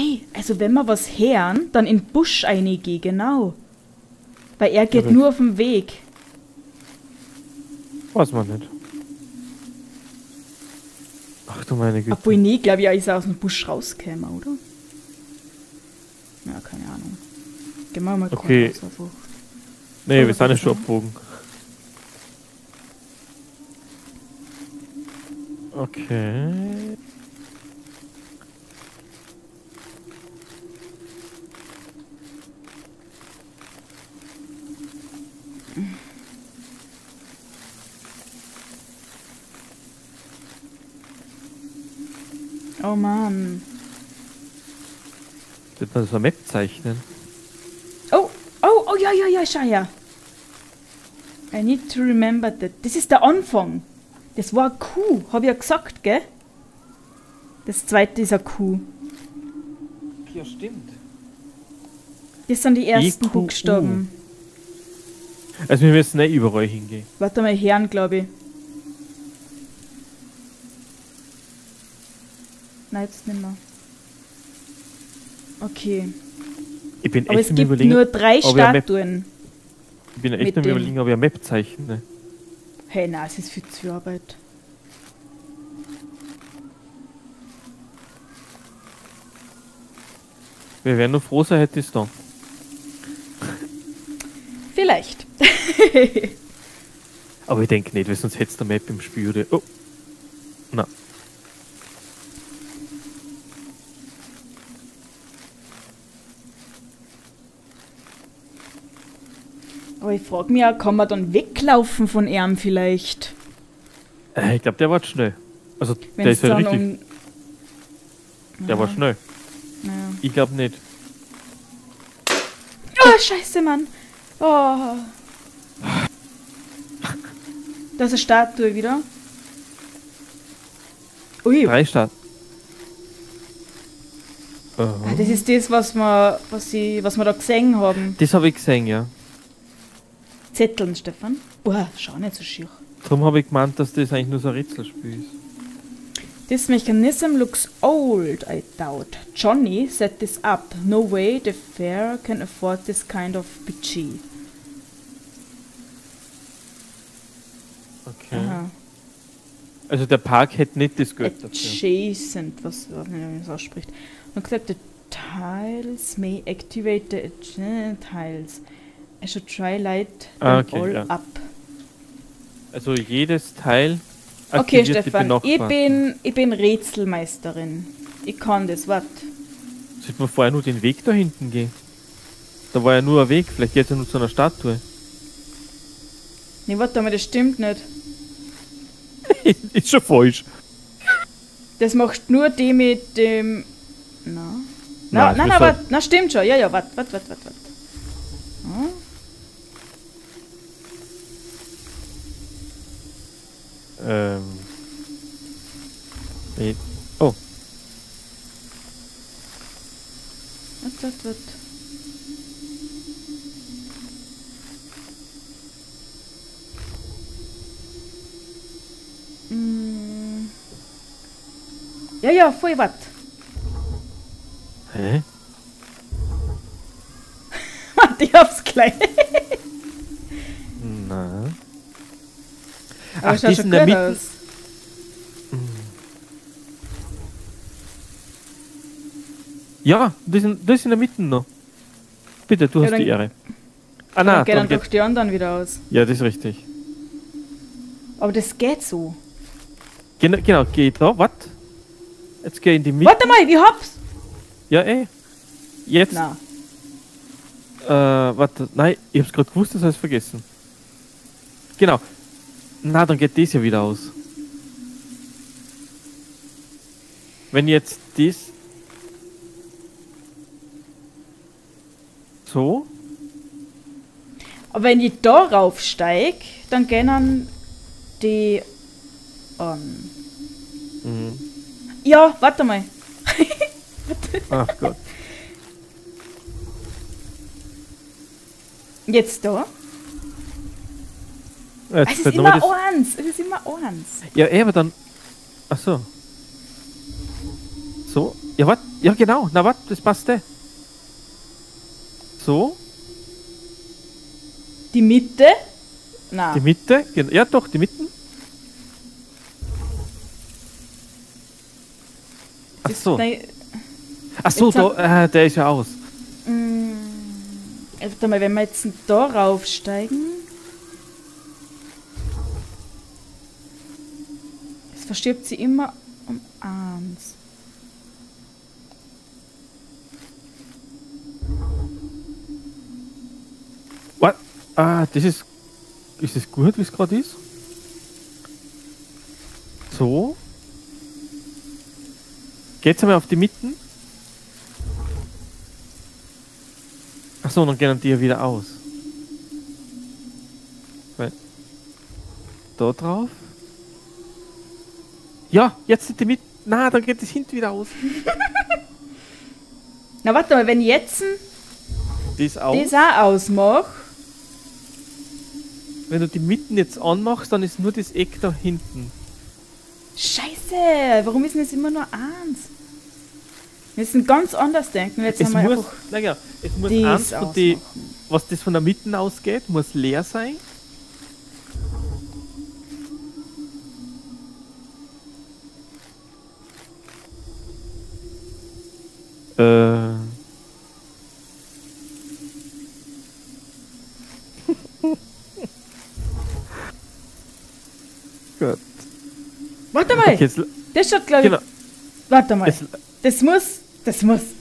Hey, also wenn wir was hören, dann in den Busch reingehen, genau. Weil er geht nur auf dem Weg. Weiß man nicht. Ach du meine Güte. Obwohl, nee, glaube ich, ist er aus dem Busch rausgekommen, oder? Ja, keine Ahnung. Gehen wir mal kurz auf. Nee, wir sind nicht schon abgebogen. Okay. Oh Mann. Wird man das auf Map zeichnen? Oh, oh, oh, ja, ja, ja, schau her. I need to remember that. Das ist der Anfang. Das war eine Kuh, hab ich ja gesagt, gell? Das zweite ist eine Kuh. Ja, stimmt. Das sind die ersten Buchstaben. Also wir müssen nicht überall hingehen. Warte mal, Herren, glaube ich. Nein, jetzt nicht mehr. Okay. Ich bin echt am Überlegen. Nur 3 Statuen. Ich bin echt am Überlegen, ob ich eine Map zeichne. Hey, na, es ist viel zu Arbeit. Wir wären nur froh, sei hätte ich es da. Vielleicht. Aber ich denke nicht, weil sonst hättest du eine Map im Spiel. Oh. Nein. Aber ich frage mich ja, kann man dann weglaufen von ihm vielleicht? Ich glaube, der war schnell. Also, wenn's der ist halt richtig. Der war schnell. Ja. Ich glaube nicht. Oh, scheiße, Mann. Oh. Da ist eine Statue wieder. Ui. 3 Statuen. Das ist das, was wir da gesehen haben. Das habe ich gesehen, ja. Zetteln, Stefan. Oh, schau nicht so schier. Darum habe ich gemeint, dass das eigentlich nur so ein Rätselspiel ist. This mechanism looks old, I doubt. Johnny set this up. No way the fair can afford this kind of budget. Okay. Aha. Also der Park hätte nicht das Geld adjacent, dafür. Was nicht, wie man das ausspricht. Man gesagt, the tiles may activate the tiles. I should try light all up. Also jedes Teil. Okay, Stefan, ich bin Rätselmeisterin. Ich kann das, was? Sollte man vorher nur den Weg da hinten gehen? Da war ja nur ein Weg, vielleicht geht es ja nur zu einer Statue. Nee, warte mal, das stimmt nicht. Ist schon falsch. Das macht nur die mit dem... Na? Na, nein, nein, warte, na, stimmt schon. Ja, ja, warte. Hm? Oh. Was? Hm. Ja, voll was. Hä? Ich hab's gleich. Na. Aber ach, die sind da mitten. Ja, die sind in der Mitte noch. Bitte, du hast die Ehre. Ah, na, dann gehen doch die anderen wieder aus. Ja, das ist richtig. Aber das geht so. Genau, geh da, was? Jetzt geh in die Mitte. Warte mal, ich hab's! Ja, ey. Jetzt. Na. Warte, nein, ich hab's gerade gewusst, das heißt vergessen. Genau. Na, dann geht das ja wieder aus. Wenn jetzt das... So? Aber wenn ich da raufsteig, dann gehen dann die... Mhm. Ja, warte mal. Warte. Ach Gott. Jetzt da? Es ist immer eins! Es ist immer eins! Ja, aber dann... Ach so. So? Ja, was? Ja, genau. Na was? Das passt. So. Die Mitte? Na. Die Mitte? Ja, doch, die Mitten. Ach so. Ach so, da, der ist ja aus. Warte mal, wenn wir jetzt da raufsteigen. Es verstirbt sie immer um eins. What? Ah, das ist. Ist es gut, wie es gerade ist? So. Geht's einmal auf die Mitten? Achso, dann gehen die ja wieder aus. Da drauf. Ja, jetzt sind die Mitten. Na, dann geht das hinten wieder aus. Na, warte mal, wenn ich jetzt das auch ausmache. Wenn du die Mitten jetzt anmachst, dann ist nur das Eck da hinten. Scheiße, warum ist denn das immer nur eins? Wir müssen ganz anders denken. Jetzt es, muss, naja, es muss eins von die, was das von der Mitte ausgeht, muss leer sein. Gut. Warte mal! Okay, das schaut, glaube ich. Genau. Warte mal. Das muss.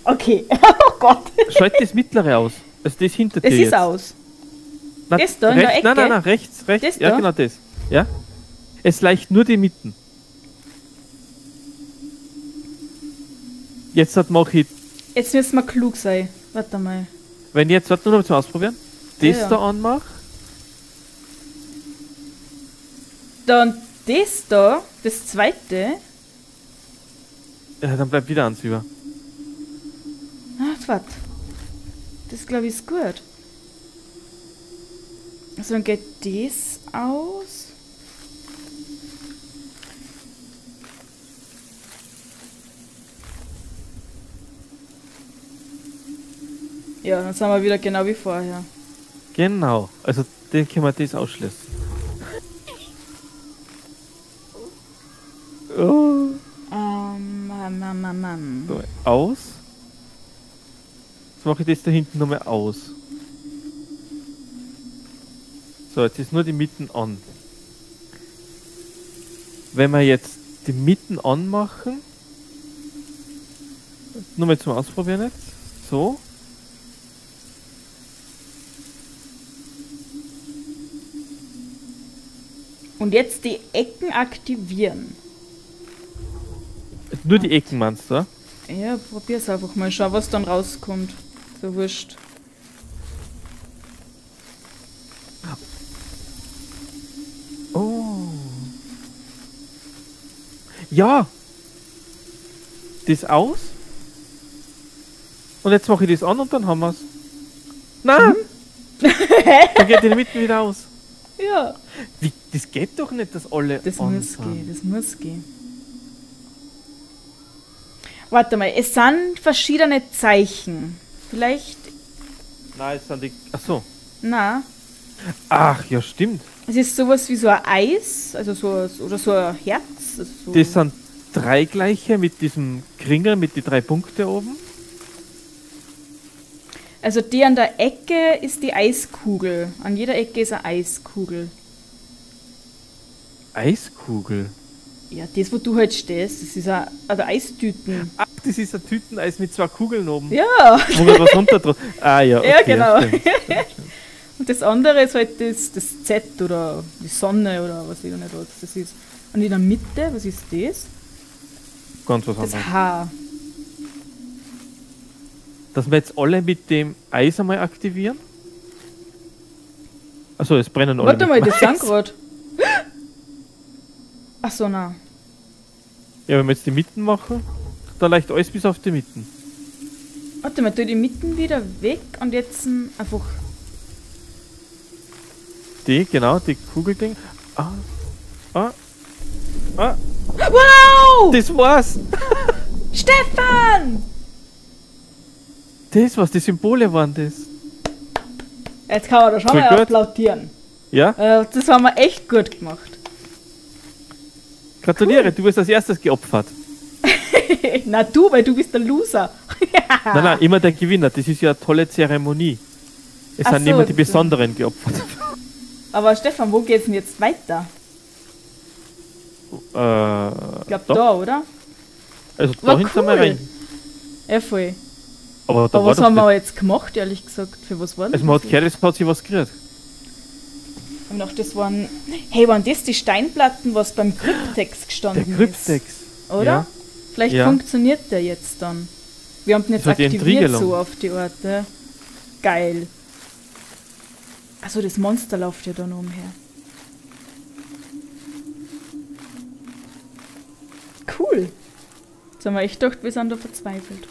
Okay. Oh Gott. Schalt das mittlere aus. Also das hinter dir. Das ist jetzt aus. Na, das da in der Ecke? Nein, rechts. Das ja, da? Genau das. Ja. Es leicht nur die Mitten. Jetzt mache ich. Jetzt müssen wir klug sein. Warte mal. Wenn ich jetzt, warte nur noch zum Ausprobieren. Das ja. Da anmache. Dann das da, das zweite. Ja, dann bleibt wieder eins über. Ach, was? Das glaube ich ist gut. Also dann geht das aus. Ja, dann sind wir wieder genau wie vorher. Genau, also den können wir das ausschließen. Oh. So, aus. Jetzt mache ich das da hinten nochmal aus. So, jetzt ist nur die Mitten an. Wenn wir jetzt die Mitten anmachen, nochmal zum Ausprobieren jetzt. So. Und jetzt die Ecken aktivieren. Nur die Ecken meinst du? Ja, probier's einfach mal, schau, was dann rauskommt. So wurscht. Oh. Ja! Das aus? Und jetzt mache ich das an und dann haben wir's. Nein! Mhm. Dann geht die Mitte wieder aus. Ja. Wie, das geht doch nicht, dass alle das an muss sind. Das muss gehen. Warte mal, es sind verschiedene Zeichen. Vielleicht. Nein, es sind die. Ach so. Na. Ach ja, stimmt. Es ist sowas wie so ein Eis, also so oder so ein Herz. Also so. Das sind drei gleiche mit diesem Kringel, mit den drei Punkten oben. Also die an der Ecke ist die Eiskugel. An jeder Ecke ist eine Eiskugel. Eiskugel? Ja, das, wo du halt stehst, das ist eine Eistüten. Ach, das ist ein Tüteneis mit zwei Kugeln oben. Ja. Wo wir was runter drauf. Ah ja, okay, ja, genau. Stimmt. Und das andere ist halt das Z oder die Sonne oder was ich da nicht weiß. Das ist. Und in der Mitte, was ist das? Ganz was anderes. Das H. Dass wir jetzt alle mit dem Eis einmal aktivieren? Achso, es brennen alle. Warte mal, das sind gerade. Ach so, na. Ja, wenn wir jetzt die Mitten machen, da leicht alles bis auf die Mitten. Warte mal, tu die Mitten wieder weg und jetzt einfach. Die, genau, die Kugelding. Ah. Ah. Ah. Wow! Das war's! Stefan! Das, was die Symbole waren, das. Jetzt kann man da schon mal applaudieren. Ja? Das haben wir echt gut gemacht. Gratuliere, cool. Du wirst als erstes geopfert. Na du, weil du bist der Loser. Nein, nein, immer der Gewinner. Das ist ja eine tolle Zeremonie. Es Ach sind so, immer die Besonderen geopfert. Aber Stefan, wo geht's denn jetzt weiter? Ich glaube da, oder? Also da hinten cool. Mal rein. Ja, voll. Aber da was haben wir jetzt gemacht, ehrlich gesagt? Für was war das? Also man hat gehört, es hat sich was gerührt. Ich hab gedacht, das waren... Hey, waren das die Steinplatten, was beim Kryptex gestanden ist? Der Kryptex. Ist, oder? Ja. Vielleicht ja. Funktioniert der jetzt dann. Wir haben ihn jetzt aktiviert so auf die Orte. Geil. Achso, das Monster läuft ja da noch umher. Cool. Jetzt haben wir echt gedacht, wir sind da verzweifelt.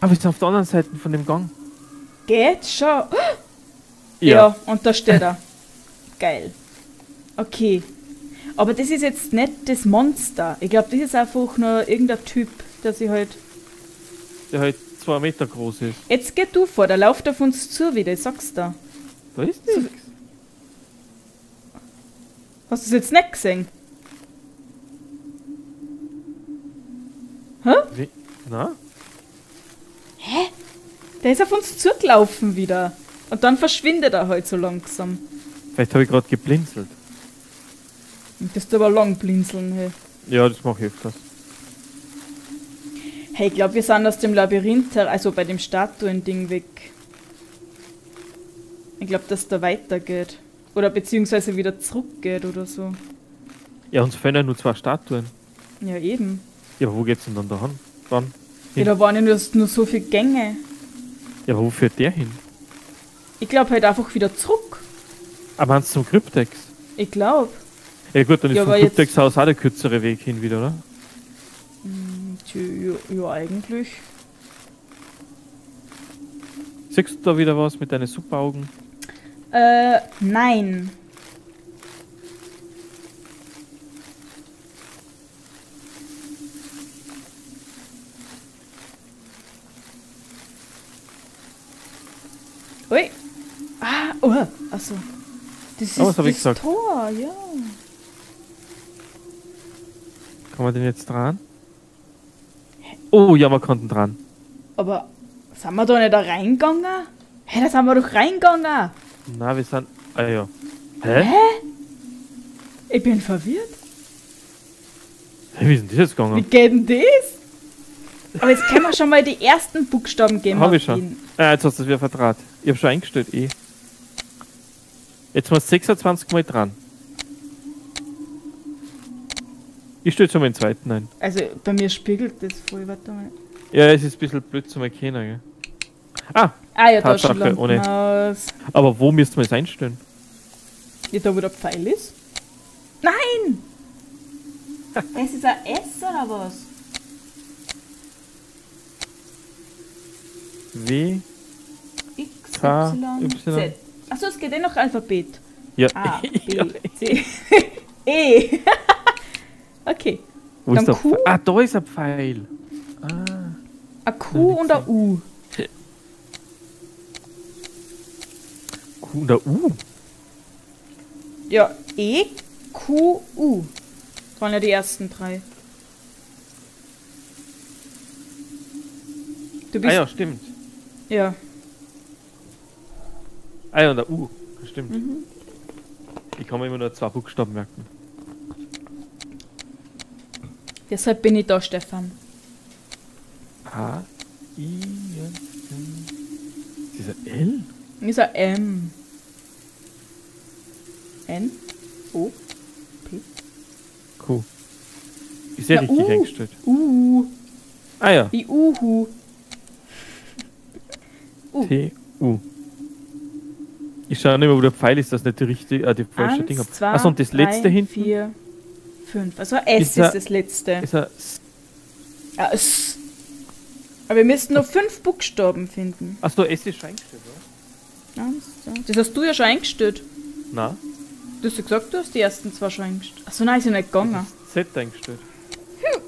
Aber ich bin auf der anderen Seite von dem Gang. Geht's schon? Ja. Ja, und da steht er. Geil. Okay. Aber das ist jetzt nicht das Monster. Ich glaube, das ist einfach nur irgendein Typ, der halt 2 Meter groß ist. Jetzt geh du vor, der läuft auf uns zu wieder, ich sag's da. Da ist nichts. Hast du es jetzt nicht gesehen? Hä? Wie? Na? Hä? Der ist auf uns zugelaufen wieder. Und dann verschwindet er halt so langsam. Vielleicht habe ich gerade geblinzelt. Du musst aber lang blinzeln, hey. Ja, das mache ich öfters. Hey, ich glaube, wir sind aus dem Labyrinth, also bei dem Statuen-Ding weg. Ich glaube, dass da weitergeht. Oder beziehungsweise wieder zurückgeht oder so. Ja, uns fehlen ja nur 2 Statuen. Ja, eben. Ja, aber wo geht's denn dann da hin? Ja, da waren ja nur so viele Gänge. Ja, aber wo führt der hin? Ich glaube halt einfach wieder zurück. Aber meinst du zum Kryptex? Ich glaube. Ja gut, dann ist ja, vom Kryptex aus auch der kürzere Weg hin wieder, oder? Ja, eigentlich. Siehst du da wieder was mit deinen Superaugen? Nein. Ui. Ah, oh, achso. Das ist das gesagt. Tor, ja. Kann man den jetzt dran? Oh, ja, wir konnten dran. Aber sind wir da nicht da reingegangen? Hä, da sind wir doch reingegangen. Na, wir sind... Ah ja. Hä? Hä? Ich bin verwirrt. Hä, wie sind die jetzt gegangen? Wie geht denn das? Aber jetzt können wir schon mal die ersten Buchstaben geben. Hab ich schon. Ah, jetzt hast du es wieder vertraut. Ich hab schon eingestellt, eh. Jetzt musst du 26 Mal dran. Ich stelle schon mal den zweiten ein. Also bei mir spiegelt das voll, warte mal. Ja, es ist ein bisschen blöd zum Erkennen, gell? Ah! Ah ja, Tatsache, da schon ohne. Aus. Aber wo müssten wir es einstellen? Ja, da wo der Pfeil ist? Nein! Es ist ein S oder was? W. X, K, Y. Z. Achso, es geht eh noch Alphabet. Ja. A, B, C, E. Okay. Wo dann ist der Q? Ah, da ist ein Pfeil. Ah. Ein Q und ein U. Q und ein U? Ja, E, Q, U. Das waren ja die ersten 3. Du bist... Ah ja, stimmt. Ja. Ah ja, und ein U. Stimmt. Mhm. Ich kann mir immer nur 2 Buchstaben merken. Deshalb bin ich da, Stefan. H, I, N, N. Ist das ein L? Ist ein M. N, O, P, Q. Ist ja richtig eingestellt. U. Ah ja. Wie Uhu. T, U. Ich schaue nicht mehr, wo der Pfeil ist, dass nicht die richtige, die falsche Ding habe. Achso, und das letzte hinten? 4, 5. Also S ist das letzte. Ist ein S. Ja, S. Aber wir müssen nur 5 Buchstaben finden. Achso, S ist schon eingestellt, oder? Das hast du ja schon eingestellt. Nein. Du hast ja gesagt, du hast die ersten 2 schon eingestellt. Achso, nein, ist ja nicht gegangen. Z eingestellt. Hm.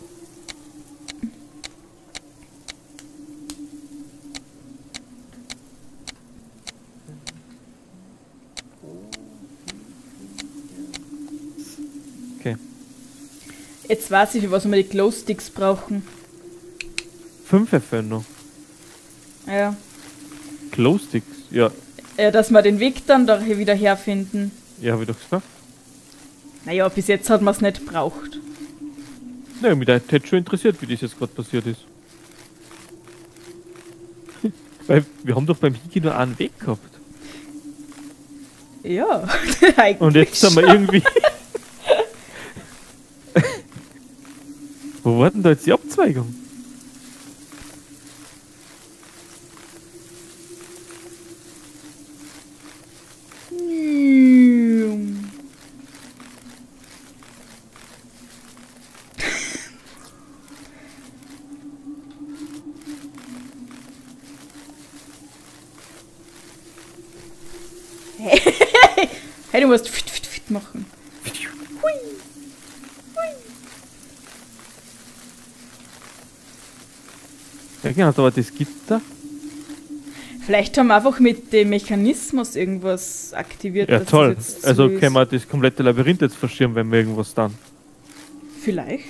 Jetzt weiß ich, für was wir die Glow-Sticks brauchen. 5 Erfindung. Ja. Glow-Sticks, ja. Ja, dass wir den Weg dann doch hier wieder herfinden. Ja, hab ich doch gesagt. Naja, bis jetzt hat man es nicht braucht. Naja, mich hätte schon interessiert, wie das jetzt gerade passiert ist. Weil wir haben doch beim Hiki nur einen Weg gehabt. Ja, eigentlich. Und jetzt sind wir irgendwie. Wo war denn da jetzt die Abzweigung? Hey, du musst fit, fit, fit machen. Hui. Hui. Ja, genau, da war das Gitter. Vielleicht haben wir einfach mit dem Mechanismus irgendwas aktiviert. Ja, toll. Also können wir das komplette Labyrinth jetzt verschirmen, wenn wir irgendwas tun. Vielleicht.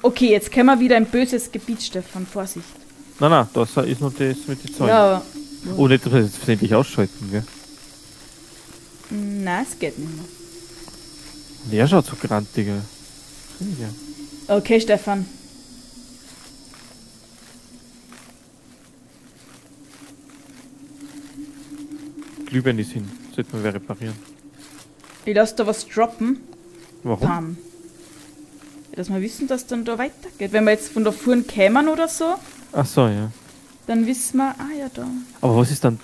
Okay, jetzt können wir wieder ein böses Gebiet, Stefan. Vorsicht. Nein, nein, da ist noch das mit den Zäunen. Ja. Oh, nicht, dass wir das versehentlich ausschalten, gell? Nein, es geht nicht mehr. Der schaut so grantiger. Okay, Stefan. Glühwein ist hin. Sollte man wieder reparieren. Ich lasse da was droppen. Warum? Bam. Dass wir wissen, dass dann da weitergeht. Wenn wir jetzt von der Fuhren kämen oder so. Ach so, ja. Dann wissen wir, ah ja, da. Aber was ist dann,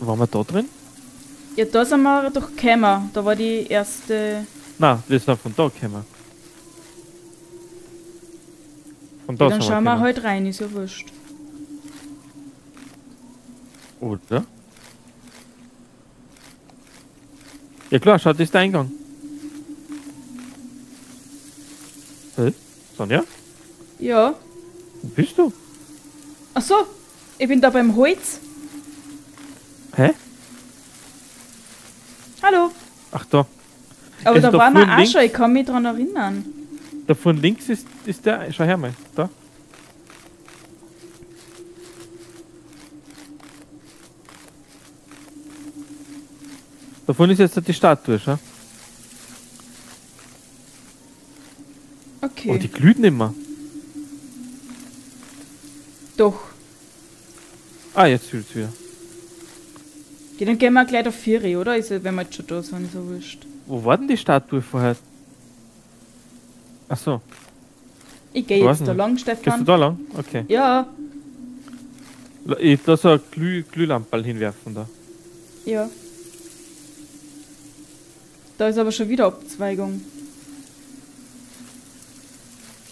waren wir da drin? Ja, da sind wir doch gekommen. Da war die erste... Nein, wir sind von da gekommen. Von da ja, dann schauen wir halt rein, ist ja wurscht. Oder? Ja klar, schaut, das ist der Eingang. Hä? Sonja? Ja? Wo bist du? Ach so, ich bin da beim Holz. Hä? Hallo. Ach da. Aber da waren wir auch schon, ich kann mich dran erinnern. Da von links ist der, schau her mal, da. Da vorne ist jetzt die Statue, schau. Okay. Oh, die glüht nicht mehr. Doch. Ah, jetzt glüht es wieder. Okay, dann gehen wir gleich auf 4, oder? Ist, wenn wir jetzt schon da sind, ist ja wurscht. Wo war denn die Statue vorher? Ach so. Ich gehe jetzt da lang, Stefan. Gehst du da lang? Okay. Ja. Ich lasse eine Glühlampe hinwerfen da. Ja. Da ist aber schon wieder Abzweigung.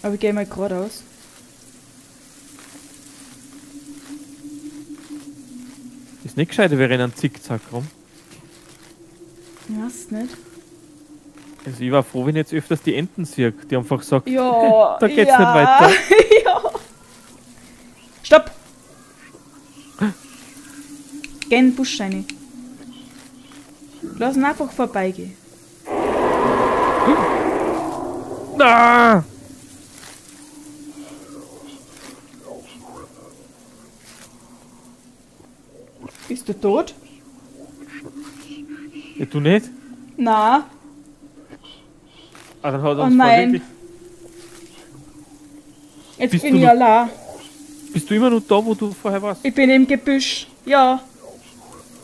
Aber ich gehe mal geradeaus. Ist nicht gescheit, wir rennen zickzack rum. Was nicht? Also ich war froh, wenn ich jetzt öfters die Enten sehe, die einfach sagt, ja, da geht's ja nicht weiter. Ja. Stopp! Geh in den Busch rein. Lass ihn einfach vorbeigehen. Ah! Bist du tot? Ja, du nicht? Na. Ah, dann haut er uns oh nein. Wirklich... Jetzt bist bin ich allein. Bist du immer noch da, wo du vorher warst? Ich bin im Gebüsch, ja.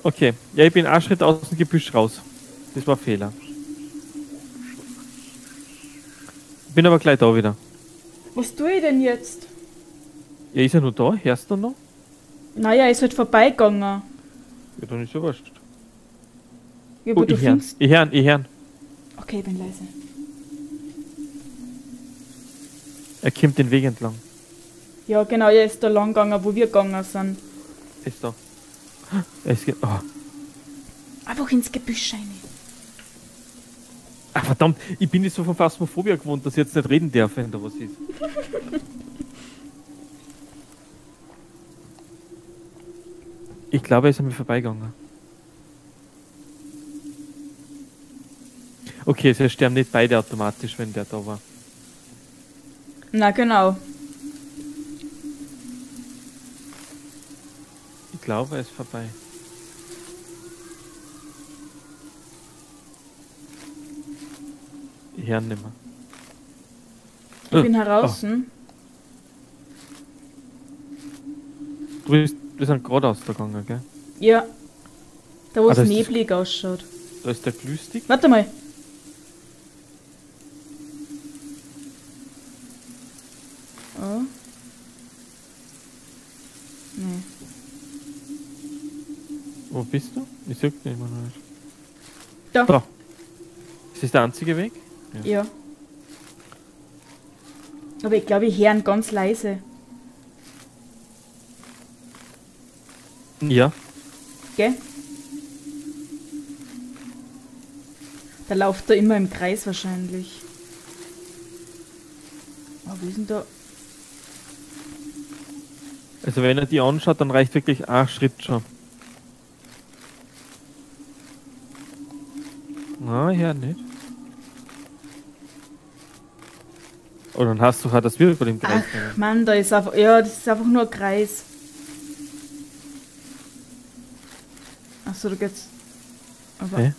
Okay, ja, ich bin einen Schritt aus dem Gebüsch raus. Das war ein Fehler. Ich bin aber gleich da wieder. Was tue ich denn jetzt? Ja, ist er noch da? Hörst du noch? Naja, er ist halt vorbeigegangen. Ja, dann ist ja wurscht. Ja, aber oh, du findest... Ich höre. Okay, ich bin leise. Er kommt den Weg entlang. Ja, genau, er ist da lang gegangen, wo wir gegangen sind. Ist da. Er ist... Oh. Einfach ins Gebüsch rein. Ach, verdammt, ich bin nicht so von Phasmophobia gewohnt, dass ich jetzt nicht reden darf, wenn da was ist. Ich glaube, er ist an mir vorbeigegangen. Okay, also sterben nicht beide automatisch, wenn der da war. Na genau. Ich glaube, er ist vorbei. Ich höre nicht mehr. Ich bin heraus. Oh. Du sind gerade ausgegangen, gell? Ja. Da wo es neblig ausschaut. Da ist der Glühstick. Warte mal. Oh. Nee. Wo bist du? Ich sehe dich immer noch nicht. Da. Da. Ist das der einzige Weg? Ja. Aber ich glaube, ich höre ihn ganz leise. Ja. Gell? Da läuft er immer im Kreis wahrscheinlich. Oh, wie ist denn da? Also wenn er die anschaut, dann reicht wirklich ein Schritt schon. Na, ja, nicht. Oh, dann hast du halt das Wirbel im Kreis. Ach, Mann, da ist einfach... Ja, das ist einfach nur ein Kreis. Achso, da geht's... Aber... Hä?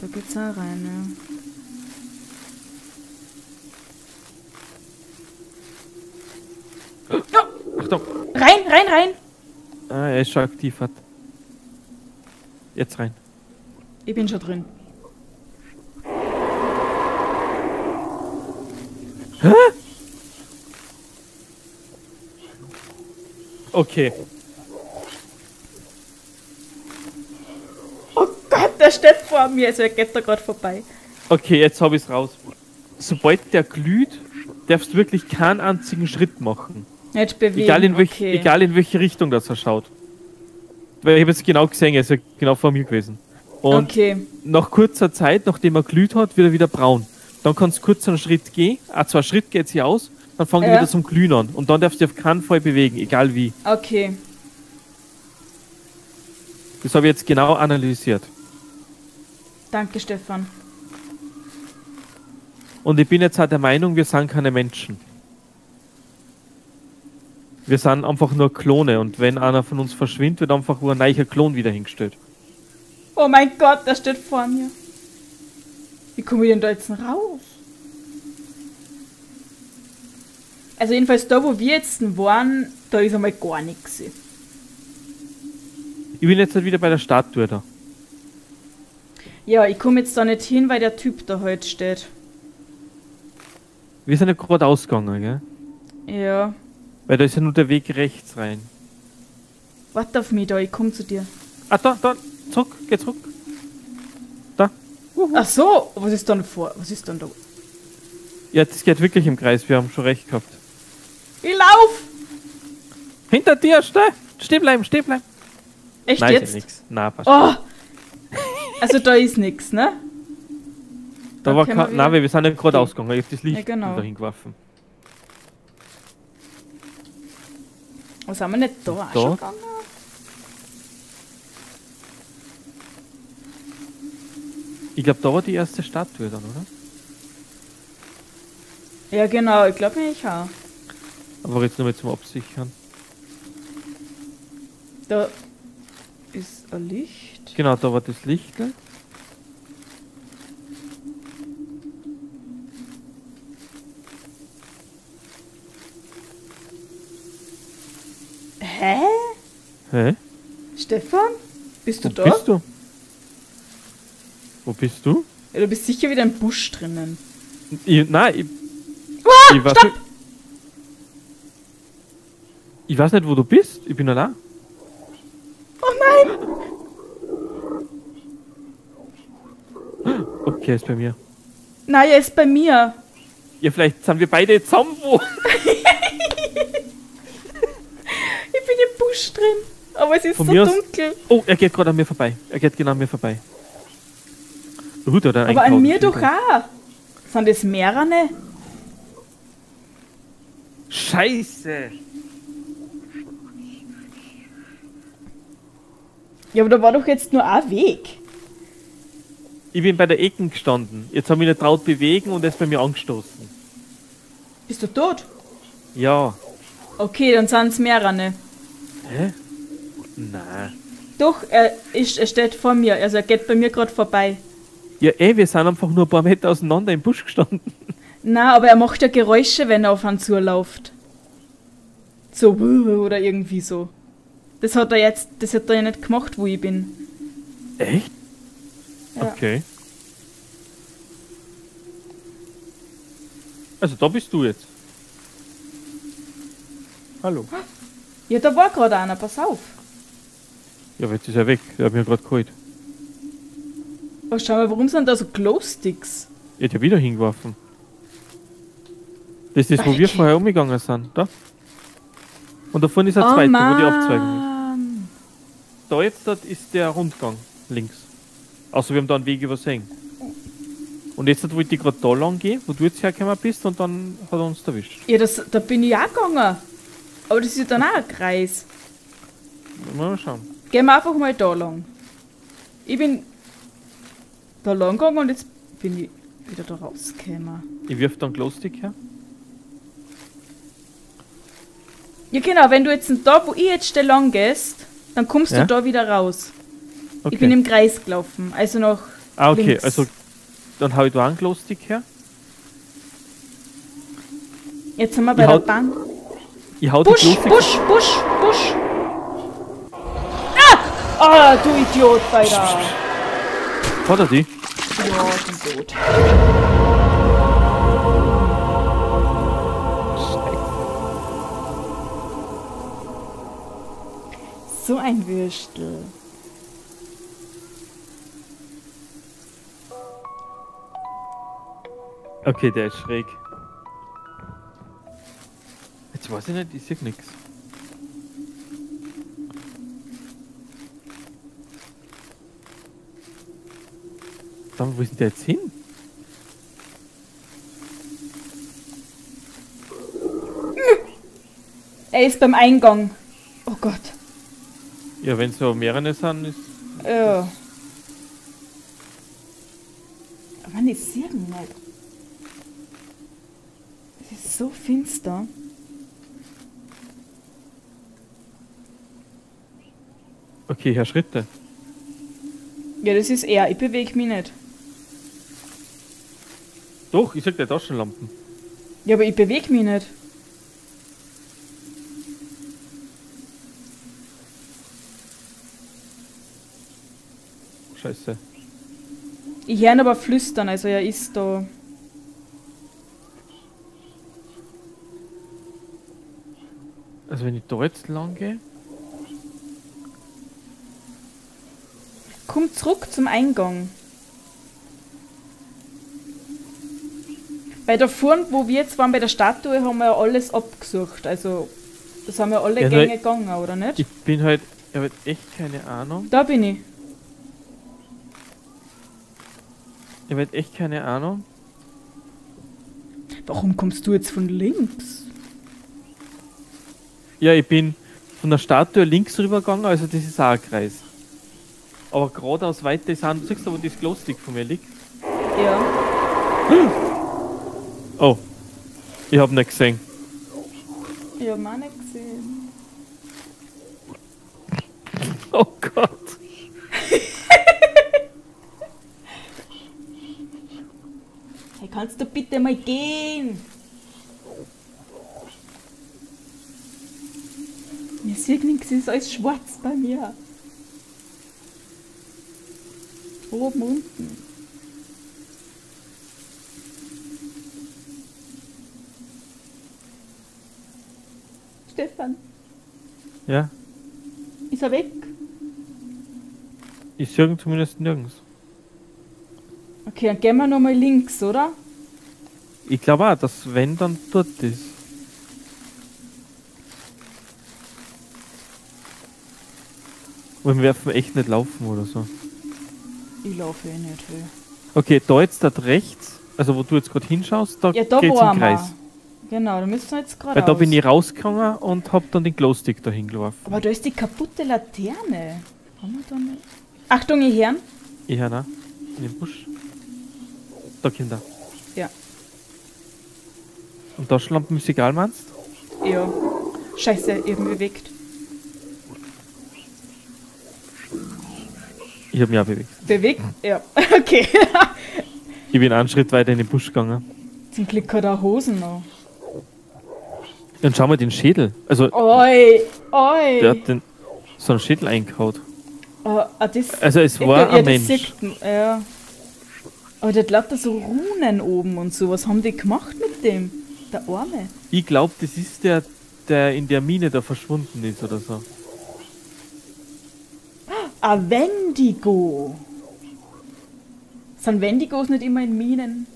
Da geht's auch rein, ja. Oh. Achtung! Rein, rein, rein! Ah, er ist schon aktiv, hat. Jetzt rein. Ich bin schon drin. Hä? Okay. Oh Gott, der steht vor mir, also er geht da gerade vorbei. Okay, jetzt habe ich es raus. Sobald der glüht, darfst du wirklich keinen einzigen Schritt machen. Nicht bewegen, egal in welche Richtung das er schaut. Weil ich habe es genau gesehen, er ist ja genau vor mir gewesen. Und nach kurzer Zeit, nachdem er glüht hat, wird er wieder braun. Dann kannst du kurz einen Schritt gehen, zwei Schritt geht sie aus, dann fangen die wieder zum Glühen an. Und dann darfst du dich auf keinen Fall bewegen, egal wie. Okay. Das habe ich jetzt genau analysiert. Danke, Stefan. Und ich bin jetzt auch der Meinung, wir sind keine Menschen. Wir sind einfach nur Klone und wenn einer von uns verschwindet, wird einfach nur ein neuer Klon wieder hingestellt. Oh mein Gott, der steht vor mir. Wie komme ich denn da jetzt raus? Also jedenfalls da, wo wir jetzt waren, da ist einmal gar nichts. Ich bin jetzt halt wieder bei der Statue da. Ja, ich komme jetzt da nicht hin, weil der Typ da halt steht. Wir sind ja gerade ausgegangen, gell? Ja. Weil da ist ja nur der Weg rechts rein. Warte auf mich da, ich komm zu dir. Ah, da, zurück, geh zurück. Da. Uhu. Ach so, was ist dann vor? Was ist dann da? Ja, das geht wirklich im Kreis, wir haben schon recht gehabt. Ich lauf! Hinter dir, steh bleiben. Echt nein, jetzt? Ist ja nix. Na, passt. Oh. Also da ist nichts, ne? Da war kein... Nein, wir sind ja gerade ausgegangen, ich hab das Licht dahin geworfen. Was haben wir nicht da auch schon gegangen? Ich glaube, da war die erste Statue dann, oder? Ja, genau, ich glaube nicht auch. Aber jetzt nochmal zum Absichern. Da ist ein Licht. Genau, da war das Licht, gell? Hä? Hä? Stefan? Bist du da? Wo bist du? Ja, du bist sicher wieder im Busch drinnen. Nein, ich... Ah, ich, stopp! Ich weiß nicht, wo du bist. Ich bin allein. Oh nein! Okay, er ist bei mir. Nein, er ist bei mir. Ja, vielleicht sind wir beide zusammen wo. Drin, aber es ist so dunkel. Oh, er geht gerade an mir vorbei. Er geht genau an mir vorbei. Gut, oder? Aber an mir doch auch. Sind das mehrere? Scheiße. Ja, aber da war doch jetzt nur ein Weg. Ich bin bei der Ecke gestanden. Jetzt habe ich nicht traut bewegen und er ist bei mir angestoßen. Bist du tot? Ja. Okay, dann sind es mehrere. Hä? Nein. Doch, er steht vor mir. Also er geht bei mir gerade vorbei. Ja eh, wir sind einfach nur ein paar Meter auseinander im Busch gestanden. Na, aber er macht ja Geräusche, wenn er auf einen zuläuft. So, oder irgendwie so. Das hat er ja nicht gemacht, wo ich bin. Echt? Ja. Okay. Also da bist du jetzt. Hallo. Ja, da war gerade einer, pass auf. Ja, aber jetzt ist er weg, er hat mich gerade geholt. Oh, schau mal, warum sind da so Glowsticks? Ich hätte ja wieder hingeworfen. Das ist das, wo wir vorher umgegangen sind, da. Und da vorne ist ein zweiter, wo die aufzweigen. Da jetzt dort ist der Rundgang, links. Außer wir haben da einen Weg übersehen. Und jetzt dort wollte ich gerade da lang gehen, wo du jetzt hergekommen bist, und dann hat er uns erwischt. Ja, da bin ich auch gegangen. Aber das ist ja dann auch ein Kreis. Mal schauen. Gehen wir einfach mal da lang. Ich bin da lang gegangen und jetzt bin ich wieder da rausgekommen. Ich wirf da einen Glowstick her. Ja genau, wenn du jetzt da, wo ich jetzt lang gehst, dann kommst du da wieder raus. Okay. Ich bin im Kreis gelaufen, also nach okay, links. Also dann hau ich da einen Glowstick her. Jetzt sind wir bei der Bank. Ich hau Busch, den Busch, Busch, Busch! Ah! Ah, du Idiot, Alter! Hat er die? Ja, die ist tot. So ein Würstel. Okay, der ist schräg. Jetzt weiß ich nicht, ich sehe nichts. Dann, wo ist denn der jetzt hin? Er ist beim Eingang. Oh Gott. Ja, wenn es so mehrere sind, ist... Ja. Aber man ist sehr nett. Es ist so finster. Okay, Herr Schritte. Ja, das ist er. Ich bewege mich nicht. Doch, ich sag dir Taschenlampen. Ja, aber ich bewege mich nicht. Scheiße. Ich höre ihn aber flüstern, also er ist da. Also wenn ich da jetzt lang gehe... Komm zurück zum Eingang. Bei der vorn, wo wir jetzt waren, bei der Statue, haben wir ja alles abgesucht. Also, das haben wir alle Gänge gegangen, oder nicht? Ich bin halt... Ich habe echt keine Ahnung. Da bin ich. Ich habe echt keine Ahnung. Warum kommst du jetzt von links? Ja, ich bin von der Statue links rübergegangen, also das ist auch ein Kreis. Aber geradeaus weiter ist Hand. Siehst du, wo das Glowstick von mir liegt? Ja. Oh. Ich hab nicht gesehen. Ich hab ihn auch nicht gesehen. Oh Gott. Hey, kannst du bitte mal gehen? Mir sieht nichts, es ist alles schwarz bei mir. Oben, unten. Stefan. Ja? Ist er weg? Ich sehe ihn zumindest nirgends. Okay, dann gehen wir nochmal links, oder? Ich glaube auch, dass wenn, dann dort ist. Und wir werfen echt nicht laufen oder so. Ich laufe eh nicht höher. Okay, da jetzt, dort rechts, also wo du jetzt gerade hinschaust, da, ja, da geht's im Kreis. Genau, da müssen wir jetzt gerade raus. Da bin ich rausgegangen und hab dann den Glowstick da hingeworfen. Aber da ist die kaputte Laterne. Haben wir da nicht... Achtung, ihr Herren. Ich höre In den Busch? Da, Kinder. Ja. Und da schlampen ist egal, meinst du? Ja. Scheiße, irgendwie bewegt. Ich hab mich auch bewegt. Bewegt? Ja. Okay. Ich bin einen Schritt weiter in den Busch gegangen. Zum Glück hat er Hosen noch. Dann schau mal den Schädel. Also, oi, oi. Der hat den, so einen Schädel eingehaut. Das, also es war ein Mensch. Sekten, ja. Aber der glaubt da so Runen oben und so. Was haben die gemacht mit dem? Der Arme. Ich glaube, das ist der, der in der Mine da verschwunden ist oder so. Ah, Wendigo. Sind Wendigos nicht immer in Minen?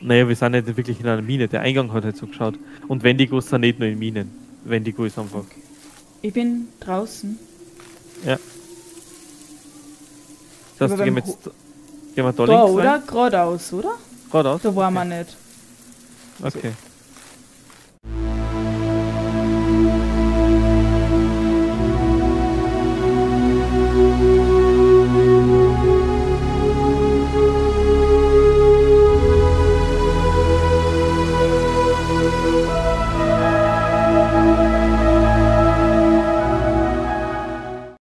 Naja, wir sind nicht wirklich in einer Mine. Der Eingang hat halt so geschaut. Und Wendigos sind nicht nur in Minen. Wendigo ist einfach. Okay. Ich bin draußen. Ja. Das heißt, gehen wir da links rein? Geradeaus, oder? Geradeaus? Da waren wir nicht. Okay.